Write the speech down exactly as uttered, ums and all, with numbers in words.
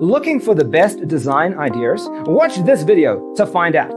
Looking for the best design ideas? Watch this video to find out.